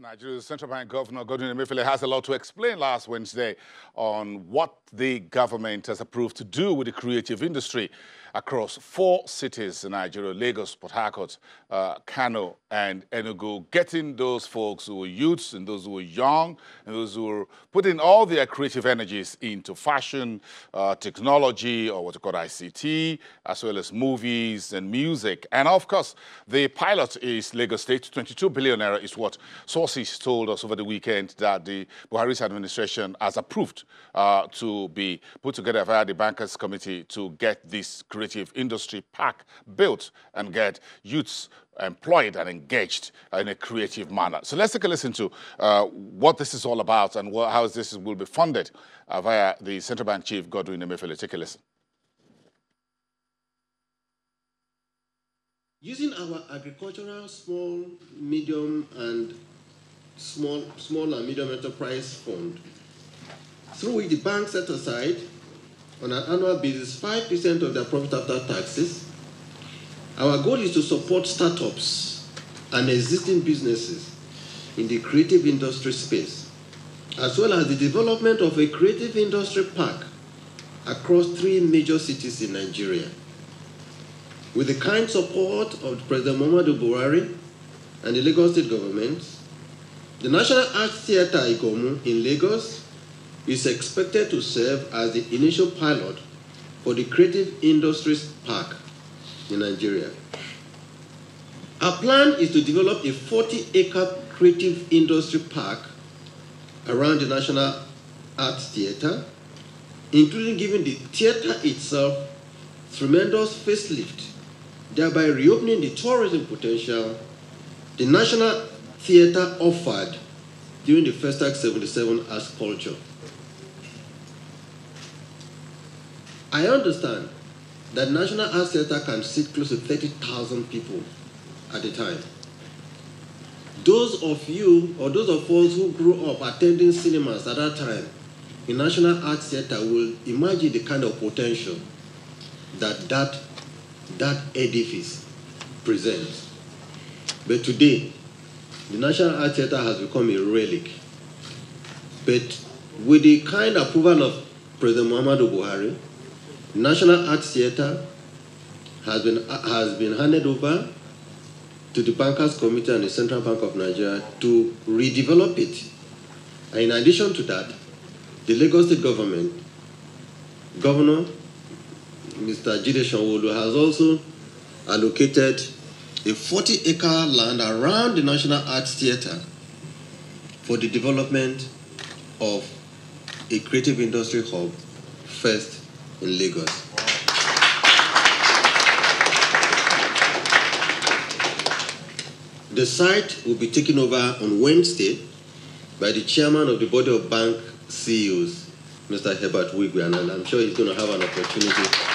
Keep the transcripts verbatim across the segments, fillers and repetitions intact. Nigeria's Central Bank Governor Godwin Emefiele has a lot to explain last Wednesday on what the government has approved to do with the creative industry across four cities in Nigeria: Lagos, Port Harcourt, uh, Kano, and Enugu, getting those folks who were youths and those who were young and those who were putting all their creative energies into fashion, uh, technology, or what's called I C T, as well as movies and music. And of course, the pilot is Lagos State. twenty-two billion naira is what sources told us over the weekend that the Buhari's administration has approved uh, to be put together via the Bankers Committee to get this creative industry park built and get youths employed and engaged in a creative manner. So let's take a listen to uh, what this is all about and what, how this will be funded uh, via the Central Bank Chief Godwin Emefiele. Take a listen. Using our agricultural, small, medium, and small, small and medium enterprise fund, through which the bank set aside on an annual basis five percent of their profit after taxes, our goal is to support startups and existing businesses in the creative industry space, as well as the development of a creative industry park across three major cities in Nigeria. With the kind support of President Muhammadu Buhari and the Lagos State government, the National Arts Theatre Iganmu in Lagos is expected to serve as the initial pilot for the Creative Industries Park in Nigeria. Our plan is to develop a forty acre creative industry park around the National Arts Theatre, including giving the theatre itself tremendous facelift, thereby reopening the tourism potential the National Theatre offered during the FESTAC seventy-seven as culture. I understand that National Arts Theatre can seat close to thirty thousand people at a time. Those of you, or those of us who grew up attending cinemas at that time, in National Arts Theatre will imagine the kind of potential that that that edifice presents. But today, the National Art Theatre has become a relic. But with the kind approval of President Muhammadu Buhari, National Art Theatre has been, has been handed over to the Bankers Committee and the Central Bank of Nigeria to redevelop it. And in addition to that, the Lagos State government, Governor Mister Babajide Sanwo-Olu, has also allocated a forty acre land around the National Arts Theatre for the development of a creative industry hub, first in Lagos. Wow. The site will be taken over on Wednesday by the chairman of the Board of Bank C E Os, Mister Herbert Wigwe, and I'm sure he's going to have an opportunity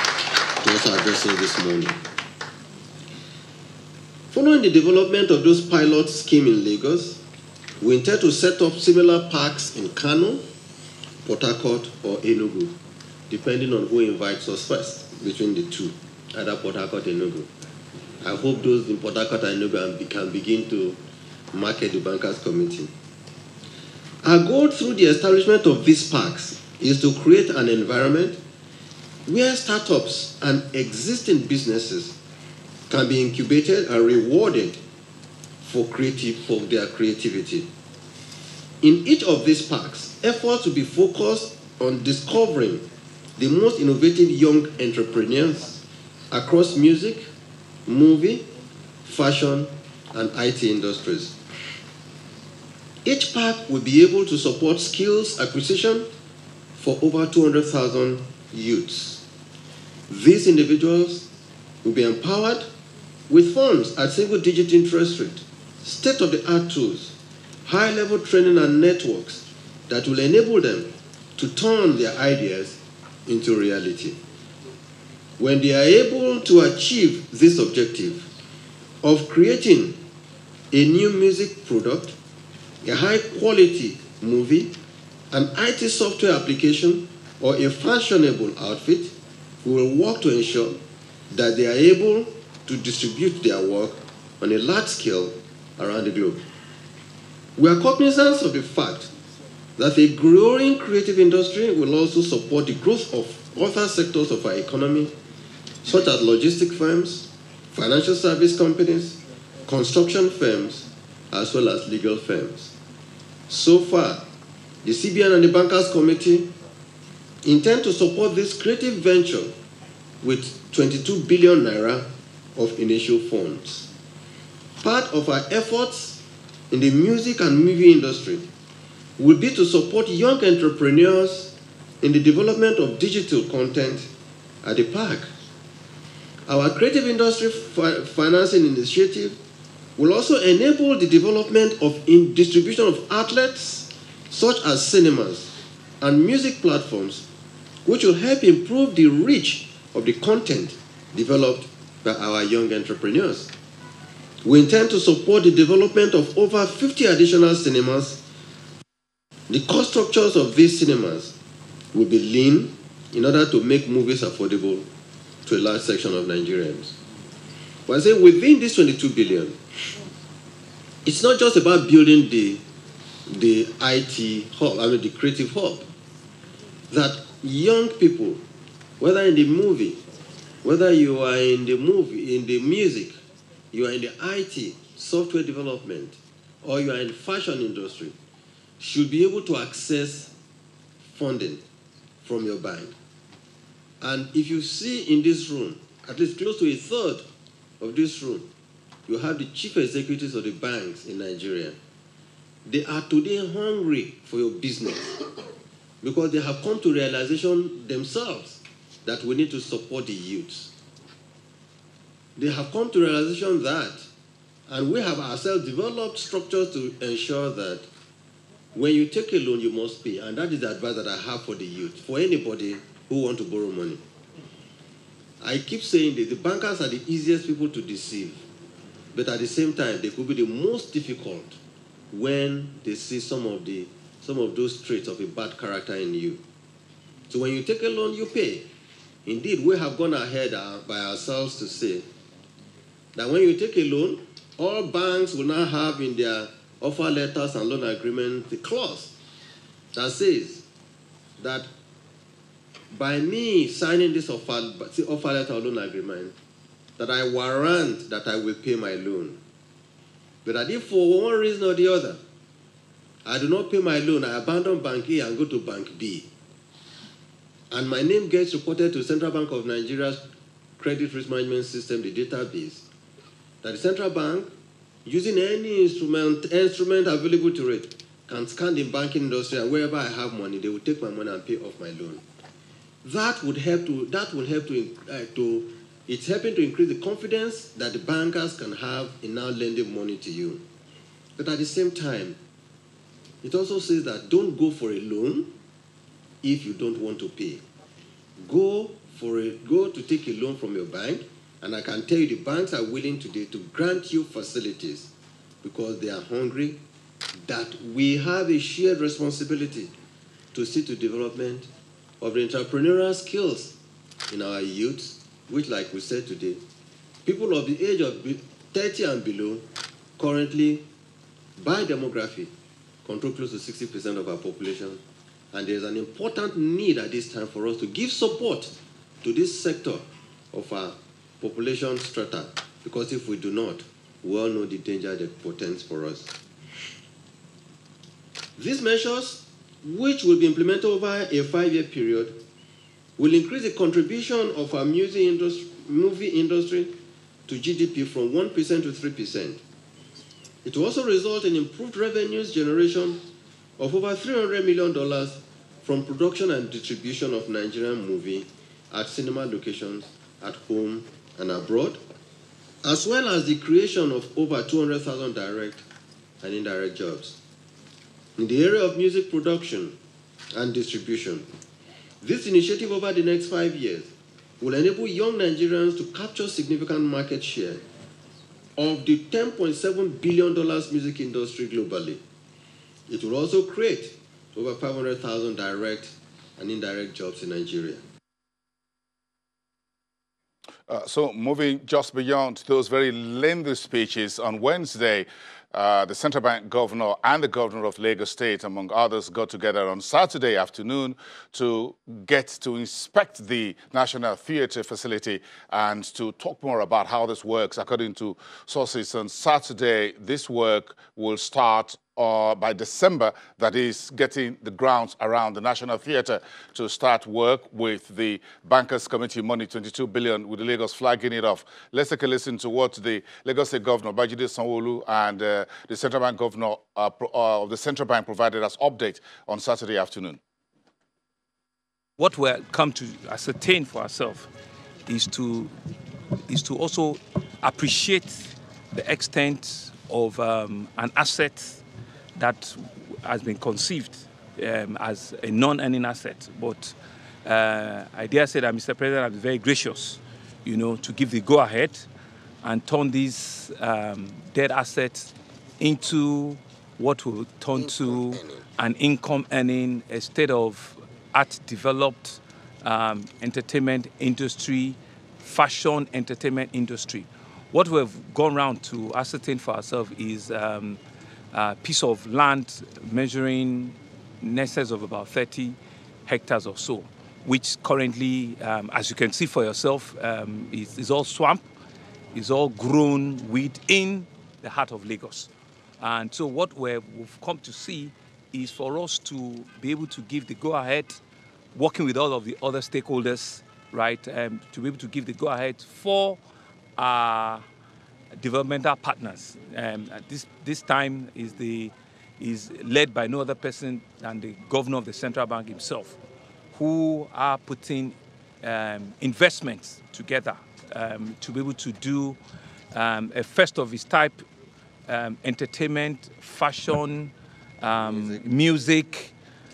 also addressing this morning. Following the development of those pilot schemes in Lagos, we intend to set up similar parks in Kano, Port Harcourt, or Enugu, depending on who invites us first between the two, either Port Harcourt or Enugu. I hope those in Port Harcourt and Enugu can begin to market the Bankers Committee. Our goal through the establishment of these parks is to create an environment where startups and existing businesses can be incubated and rewarded for, creative, for their creativity. In each of these parks, efforts will be focused on discovering the most innovative young entrepreneurs across music, movie, fashion, and I T industries. Each park will be able to support skills acquisition for over two hundred thousand youths. These individuals will be empowered with funds at single-digit interest rate, state-of-the-art tools, high-level training and networks that will enable them to turn their ideas into reality. When they are able to achieve this objective of creating a new music product, a high-quality movie, an I T software application, or a fashionable outfit, we will work to ensure that they are able to distribute their work on a large scale around the globe. We are cognizant of the fact that a growing creative industry will also support the growth of other sectors of our economy, such as logistic firms, financial service companies, construction firms, as well as legal firms. So far, the C B N and the Bankers Committee intend to support this creative venture with twenty-two billion naira of initial funds. Part of our efforts in the music and movie industry will be to support young entrepreneurs in the development of digital content at the park. Our creative industry financing initiative will also enable the development of in distribution of outlets such as cinemas and music platforms, which will help improve the reach of the content developed by our young entrepreneurs. We intend to support the development of over fifty additional cinemas. The cost structures of these cinemas will be lean in order to make movies affordable to a large section of Nigerians. But I say within this twenty-two billion, it's not just about building the, the I T hub, I mean the creative hub, that young people, whether in the movie, whether you are in the movie, in the music, you are in the I T, software development, or you are in the fashion industry, should be able to access funding from your bank. And if you see in this room, at least close to a third of this room, you have the chief executives of the banks in Nigeria. They are today hungry for your business because they have come to realization themselves that we need to support the youths. They have come to realization that, and we have ourselves developed structures to ensure that when you take a loan, you must pay. And that is the advice that I have for the youth, for anybody who want to borrow money. I keep saying that the bankers are the easiest people to deceive, but at the same time, they could be the most difficult when they see some of, the, some of those traits of a bad character in you. So when you take a loan, you pay. Indeed, we have gone ahead by ourselves to say that when you take a loan, all banks will now have in their offer letters and loan agreement the clause that says that by me signing this offer, offer letter or loan agreement, that I warrant that I will pay my loan. But that if for one reason or the other, I do not pay my loan, I abandon Bank A and go to Bank B, and my name gets reported to Central Bank of Nigeria's Credit Risk Management System, the database, that the Central Bank, using any instrument, instrument available to it, can scan the banking industry, and wherever I have money, they will take my money and pay off my loan. That would help to, that would help to, uh, to, it's helping to increase the confidence that the bankers can have in now lending money to you. But at the same time, it also says that don't go for a loan if you don't want to pay. Go for a, go to take a loan from your bank, and I can tell you the banks are willing today to grant you facilities because they are hungry, that we have a shared responsibility to see to development of the entrepreneurial skills in our youth, which, like we said today, people of the age of thirty and below currently, by demography, control close to sixty percent of our population. And there's an important need at this time for us to give support to this sector of our population strata, because if we do not, we all know the danger that portends for us. These measures, which will be implemented over a five-year period, will increase the contribution of our music industry, movie industry to G D P from one percent to three percent. It will also result in improved revenues generation of over three hundred million dollars from production and distribution of Nigerian movie at cinema locations at home and abroad, as well as the creation of over two hundred thousand direct and indirect jobs. In the area of music production and distribution, this initiative over the next five years will enable young Nigerians to capture significant market share of the ten point seven billion dollars music industry globally. It will also create over five hundred thousand direct and indirect jobs in Nigeria. Uh, so moving just beyond those very lengthy speeches on Wednesday, Uh, the central bank governor and the governor of Lagos State, among others, got together on Saturday afternoon to get to inspect the National Theatre facility and to talk more about how this works. According to sources on Saturday, this work will start Uh, by December, that is, getting the grounds around the National Theatre to start work with the Bankers Committee money, twenty-two billion dollars, with the Lagos flagging it off. Let's take a listen to what the Lagos State Governor, Babajide Sanwo-Olu, and uh, the Central Bank Governor uh, uh, of the Central Bank provided us update on Saturday afternoon. What we're come to ascertain for ourselves is to, is to also appreciate the extent of um, an asset that has been conceived um, as a non-earning asset. But uh, I dare say that Mister President is very gracious, you know, to give the go-ahead and turn these um, dead assets into what will turn income to earning. an income-earning, a state of art-developed um, entertainment industry, fashion entertainment industry. What we've gone round to ascertain for ourselves is um, Uh, piece of land measuring in excess of about thirty hectares or so, which currently, um, as you can see for yourself, um, is, is all swamp, is all grown within the heart of Lagos. And so what we're, we've come to see is for us to be able to give the go-ahead, working with all of the other stakeholders, right, um, to be able to give the go-ahead for our uh, developmental partners. Um, this this time is the is led by no other person than the governor of the central bank himself, who are putting um, investments together um, to be able to do um, a first of its type um, entertainment, fashion, um, music, music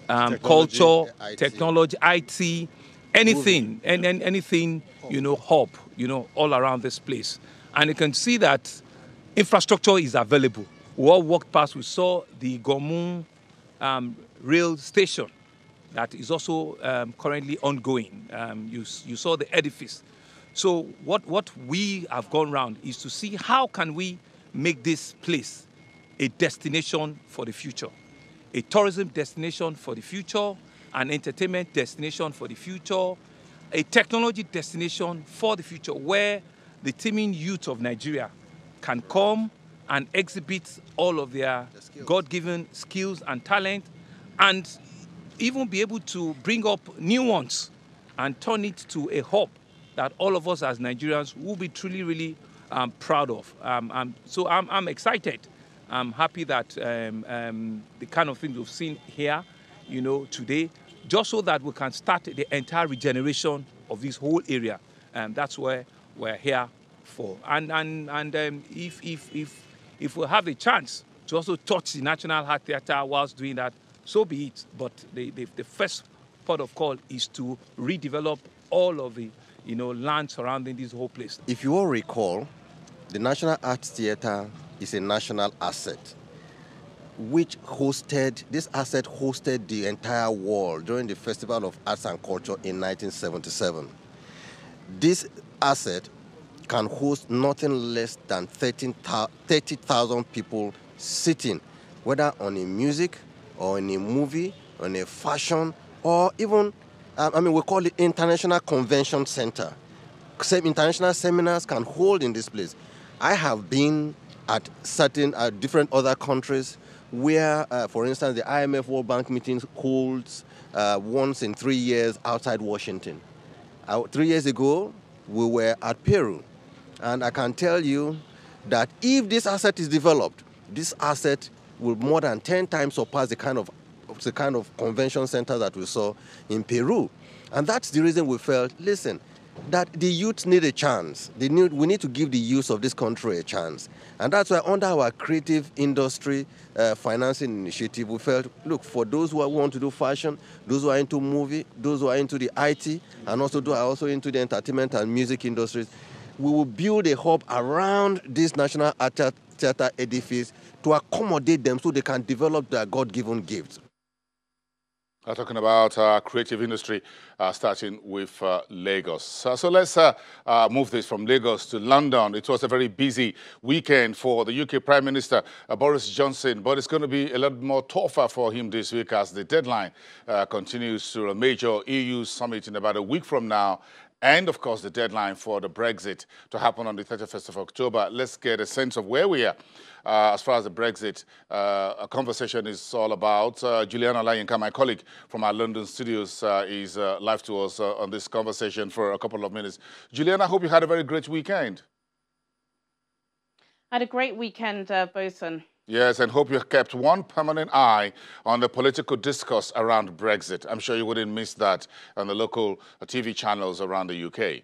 um, technology, culture, I T. Technology, I T, anything, and, and anything you know, hub, you know, all around this place. And you can see that infrastructure is available. We all walked past, we saw the Iganmu um, rail station that is also um, currently ongoing. Um, you, you saw the edifice. So what, what we have gone round is to see how can we make this place a destination for the future, a tourism destination for the future, an entertainment destination for the future, a technology destination for the future, where the teeming youth of Nigeria can come and exhibit all of their God-given skills and talent, and even be able to bring up new ones and turn it to a hub that all of us as Nigerians will be truly, really um, proud of. Um, um, so I'm, I'm excited. I'm happy that um, um, the kind of things we've seen here, you know, today, just so that we can start the entire regeneration of this whole area. And that's where we're here for, and and and um, if if if if we have a chance to also touch the National Heart Theatre whilst doing that, so be it. But the, the the first part of call is to redevelop all of the you know land surrounding this whole place. If you all recall, the National Arts Theatre is a national asset, which hosted this asset hosted the entire world during the Festival of Arts and Culture in nineteen seventy-seven. This asset can host nothing less than thirty thousand people sitting, whether on a music or in a movie, on a fashion, or even, I mean, we call it International Convention Center. International seminars can hold in this place. I have been at certain uh, different other countries where, uh, for instance, the I M F World Bank meetings holds uh, once in three years outside Washington. Uh, three years ago, we were at Peru, and I can tell you that if this asset is developed, this asset will more than ten times surpass the kind of, the kind of convention center that we saw in Peru. And that's the reason we felt, listen, that the youth need a chance. They need, we need to give the youth of this country a chance. And that's why under our creative industry uh, financing initiative, we felt, look, for those who want to do fashion, those who are into movie, those who are into the I T, and also who are also into the entertainment and music industries, we will build a hub around this National Art Theatre edifice to accommodate them so they can develop their God-given gifts. We're talking about uh, creative industry, uh, starting with uh, Lagos. Uh, so let's uh, uh, move this from Lagos to London. It was a very busy weekend for the U K Prime Minister, uh, Boris Johnson, but it's going to be a little more tougher for him this week as the deadline uh, continues to a major E U summit in about a week from now. And, of course, the deadline for the Brexit to happen on the thirty-first of October. Let's get a sense of where we are uh, as far as the Brexit uh, conversation is all about. Uh, Juliana Olayinka, my colleague from our London studios, uh, is uh, live to us uh, on this conversation for a couple of minutes. Juliana, I hope you had a very great weekend. I had a great weekend, uh, Bosun. Yes, and hope you kept one permanent eye on the political discourse around Brexit. I'm sure you wouldn't miss that on the local T V channels around the U K.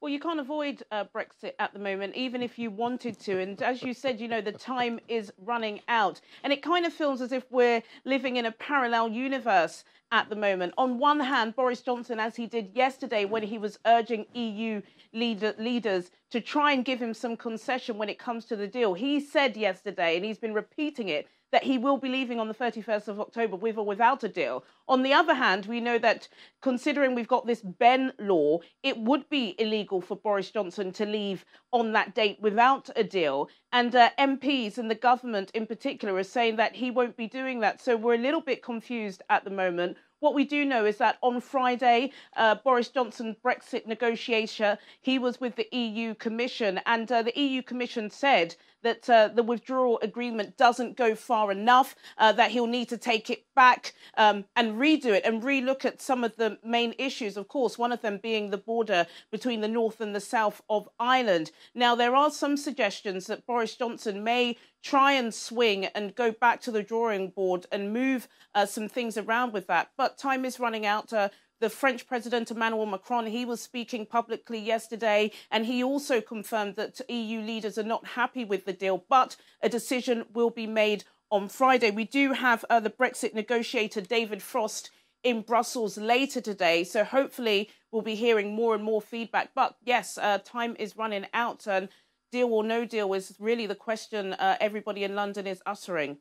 Well, you can't avoid uh, Brexit at the moment, even if you wanted to. And as you said, you know, the time is running out. And it kind of feels as if we're living in a parallel universe at the moment. On one hand, Boris Johnson, as he did yesterday when he was urging E U leader, leaders to try and give him some concession when it comes to the deal, he said yesterday, and he's been repeating it, that he will be leaving on the thirty-first of October with or without a deal. On the other hand, we know that considering we've got this Ben law, it would be illegal for Boris Johnson to leave on that date without a deal. And uh, M Ps and the government in particular are saying that he won't be doing that. So we're a little bit confused at the moment. What we do know is that on Friday, uh, Boris Johnson, Brexit negotiator, he was with the E U Commission, and uh, the E U Commission said that uh, the withdrawal agreement doesn't go far enough, uh, that he'll need to take it back um, and redo it and relook at some of the main issues, of course, one of them being the border between the north and the south of Ireland. Now, there are some suggestions that Boris Johnson may try and swing and go back to the drawing board and move uh, some things around with that. But time is running out. Uh, The French President Emmanuel Macron, he was speaking publicly yesterday, and he also confirmed that E U leaders are not happy with the deal, but a decision will be made on Friday. We do have uh, the Brexit negotiator David Frost in Brussels later today, so hopefully we'll be hearing more and more feedback. But yes, uh, time is running out, and deal or no deal is really the question uh, everybody in London is uttering.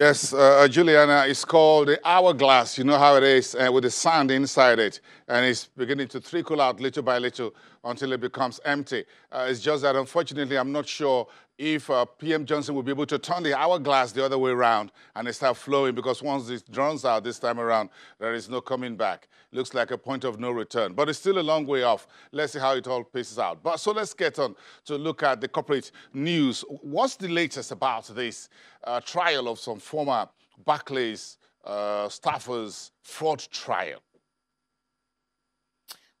Yes, uh, Juliana, it's called the hourglass. You know how it is, uh, with the sand inside it. And it's beginning to trickle out little by little until it becomes empty. Uh, it's just that, unfortunately, I'm not sure if uh, P M Johnson will be able to turn the hourglass the other way around and it starts flowing, because once it runs out this time around, there is no coming back. Looks like a point of no return. But it's still a long way off. Let's see how it all paces out. But so let's get on to look at the corporate news. What's the latest about this uh, trial of some former Barclays uh, staffers fraud trial?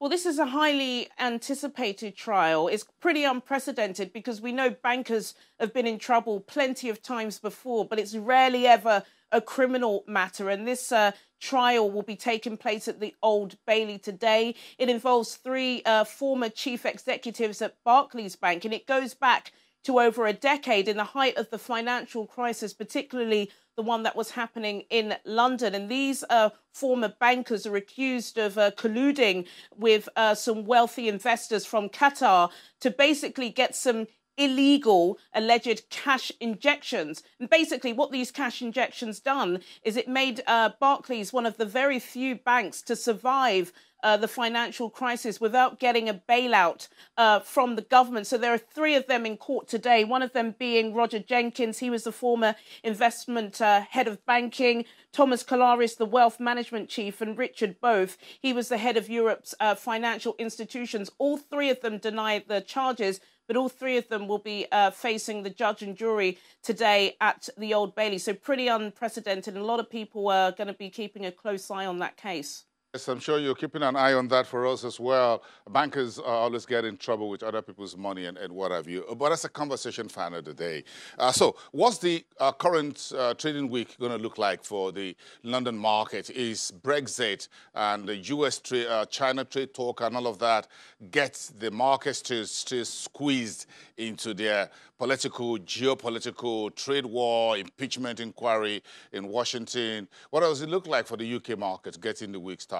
Well, this is a highly anticipated trial. It's pretty unprecedented because we know bankers have been in trouble plenty of times before, but it's rarely ever a criminal matter. And this uh, trial will be taking place at the Old Bailey today. It involves three uh, former chief executives at Barclays Bank, and it goes back to over a decade in the height of the financial crisis, particularly the one that was happening in London. And these uh, former bankers are accused of uh, colluding with uh, some wealthy investors from Qatar to basically get some illegal alleged cash injections. And basically what these cash injections done is it made uh, Barclays one of the very few banks to survive Uh, the financial crisis without getting a bailout uh, from the government. So there are three of them in court today, one of them being Roger Jenkins. He was the former investment uh, head of banking, Thomas Kolaris, the wealth management chief, and Richard Boath. He was the head of Europe's uh, financial institutions. All three of them denied the charges, but all three of them will be uh, facing the judge and jury today at the Old Bailey. So pretty unprecedented. And a lot of people are going to be keeping a close eye on that case. Yes, I'm sure you're keeping an eye on that for us as well. Bankers uh, always get in trouble with other people's money and, and what have you. But that's a conversation for another day. Uh, so what's the uh, current uh, trading week going to look like for the London market? Is Brexit and the U S trade, uh, China trade talk and all of that gets the markets to stay squeezed into their political, geopolitical, trade war, impeachment inquiry in Washington? What does it look like for the U K market getting the week started?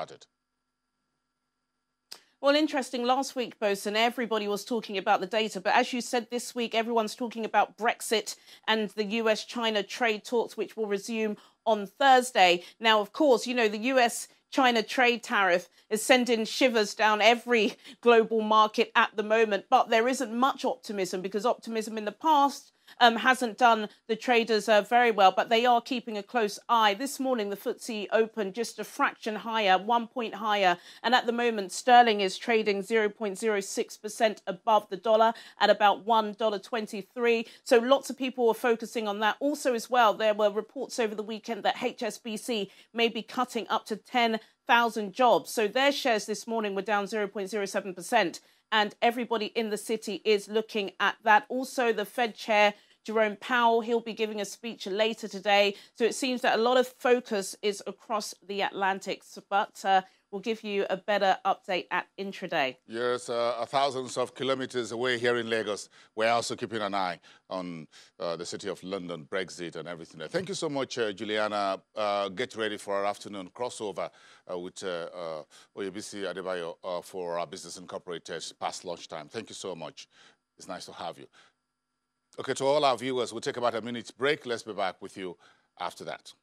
Well, interesting. Last week, Bosun, everybody was talking about the data. But as you said, this week, everyone's talking about Brexit and the U S China trade talks, which will resume on Thursday. Now, of course, you know, the U S China trade tariff is sending shivers down every global market at the moment. But there isn't much optimism, because optimism in the past um, hasn't done the traders uh, very well. But they are keeping a close eye. This morning, the footsie opened just a fraction higher, one point higher. And at the moment, sterling is trading zero point zero six percent above the dollar at about one dollar twenty-three. So lots of people were focusing on that. Also as well, there were reports over the weekend that H S B C may be cutting up to ten thousand jobs. So their shares this morning were down zero point zero seven percent. And everybody in the city is looking at that. Also, the Fed chair, Jerome Powell, he'll be giving a speech later today. So it seems that a lot of focus is across the Atlantic. But uh, we'll give you a better update at intraday. Yes, uh, thousands of kilometres away here in Lagos. We're also keeping an eye on uh, the city of London, Brexit and everything. Thank you so much, uh, Juliana. Uh, get ready for our afternoon crossover uh, with uh, uh, Oyubisi Adebayo uh, for our Business Incorporated past lunchtime. Thank you so much. It's nice to have you. Okay, to all our viewers, we'll take about a minute's break. Let's be back with you after that.